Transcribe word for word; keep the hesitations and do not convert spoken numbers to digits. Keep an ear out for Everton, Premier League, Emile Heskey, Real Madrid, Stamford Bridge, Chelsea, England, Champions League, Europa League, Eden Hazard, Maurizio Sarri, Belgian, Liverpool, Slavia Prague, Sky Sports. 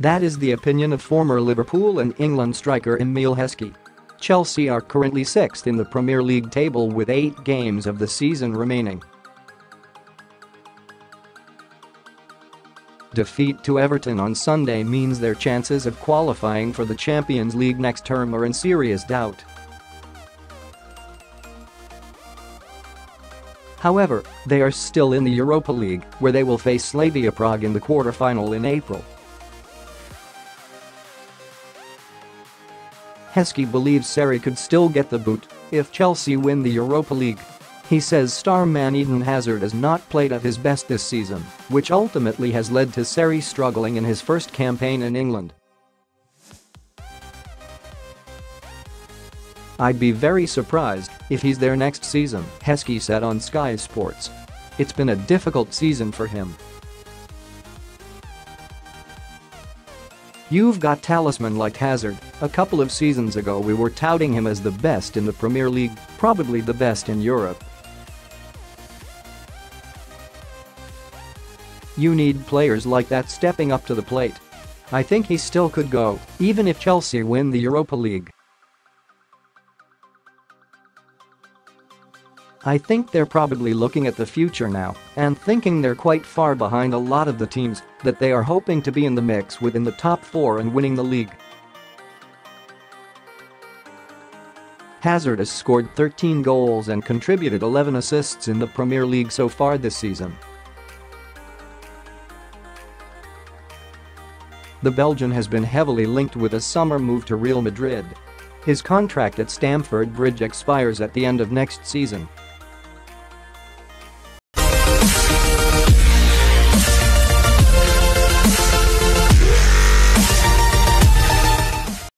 That is the opinion of former Liverpool and England striker Emile Heskey. Chelsea are currently sixth in the Premier League table with eight games of the season remaining. Defeat to Everton on Sunday means their chances of qualifying for the Champions League next term are in serious doubt. However, they are still in the Europa League, where they will face Slavia Prague in the quarter-final in April. Heskey believes Sarri could still get the boot if Chelsea win the Europa League. He says star man Eden Hazard has not played at his best this season, which ultimately has led to Sarri struggling in his first campaign in England. "I'd be very surprised if he's there next season," Heskey said on Sky Sports. "It's been a difficult season for him. You've got talisman like Hazard. A couple of seasons ago we were touting him as the best in the Premier League, probably the best in Europe. You need players like that stepping up to the plate. I think he still could go, even if Chelsea win the Europa League. I think they're probably looking at the future now and thinking they're quite far behind a lot of the teams that they are hoping to be in the mix within the top four and winning the league." Hazard has scored thirteen goals and contributed eleven assists in the Premier League so far this season. The Belgian has been heavily linked with a summer move to Real Madrid. His contract at Stamford Bridge expires at the end of next season.